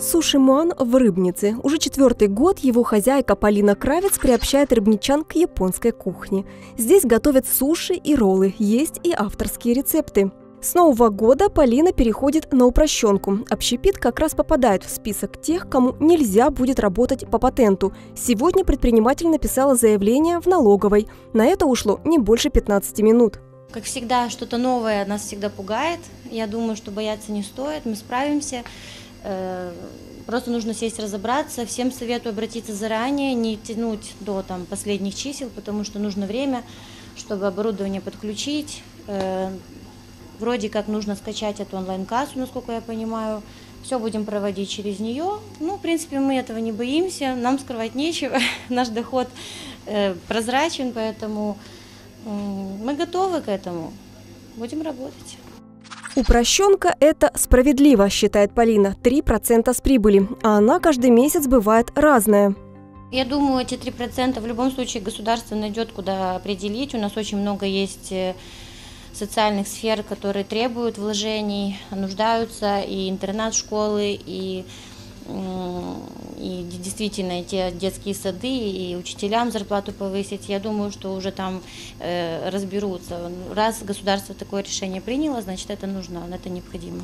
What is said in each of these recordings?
Суши-Ман в Рыбнице. Уже четвертый год его хозяйка Полина Кравец приобщает рыбничан к японской кухне. Здесь готовят суши и роллы, есть и авторские рецепты. С нового года Полина переходит на упрощенку. Общепит как раз попадает в список тех, кому нельзя будет работать по патенту. Сегодня предприниматель написала заявление в налоговой. На это ушло не больше 15 минут. Как всегда, что-то новое нас всегда пугает. Я думаю, что бояться не стоит, мы справимся. Просто нужно сесть, разобраться. Всем советую обратиться заранее, не тянуть до последних чисел, потому что нужно время, чтобы оборудование подключить. Вроде как нужно скачать эту онлайн-кассу, насколько я понимаю. Все будем проводить через нее. Ну, в принципе, мы этого не боимся, нам скрывать нечего. Наш доход прозрачен, поэтому мы готовы к этому. Будем работать. Упрощенка – это справедливо, считает Полина, 3% с прибыли, а она каждый месяц бывает разная. Я думаю, эти 3% в любом случае государство найдет, куда определить. У нас очень много есть социальных сфер, которые требуют вложений, нуждаются, и интернат-школы, и действительно те детские сады, и учителям зарплату повысить. Я думаю, что уже там разберутся. Раз государство такое решение приняло, значит, это нужно, это необходимо.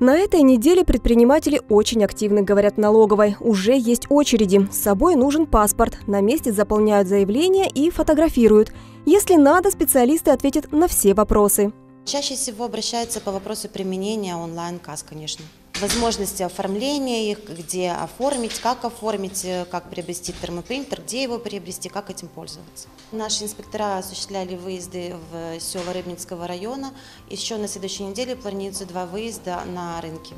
На этой неделе предприниматели очень активны, говорят в налоговой. Уже есть очереди. С собой нужен паспорт. На месте заполняют заявление и фотографируют. Если надо, специалисты ответят на все вопросы. Чаще всего обращаются по вопросу применения онлайн-касс, конечно. Возможности оформления их, где оформить, как приобрести термопринтер, где его приобрести, как этим пользоваться. Наши инспектора осуществляли выезды в села Рыбницкого района. Еще на следующей неделе планируются 2 выезда на рынки.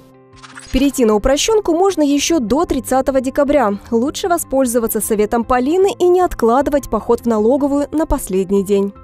Перейти на упрощенку можно еще до 30 декабря. Лучше воспользоваться советом Полины и не откладывать поход в налоговую на последний день.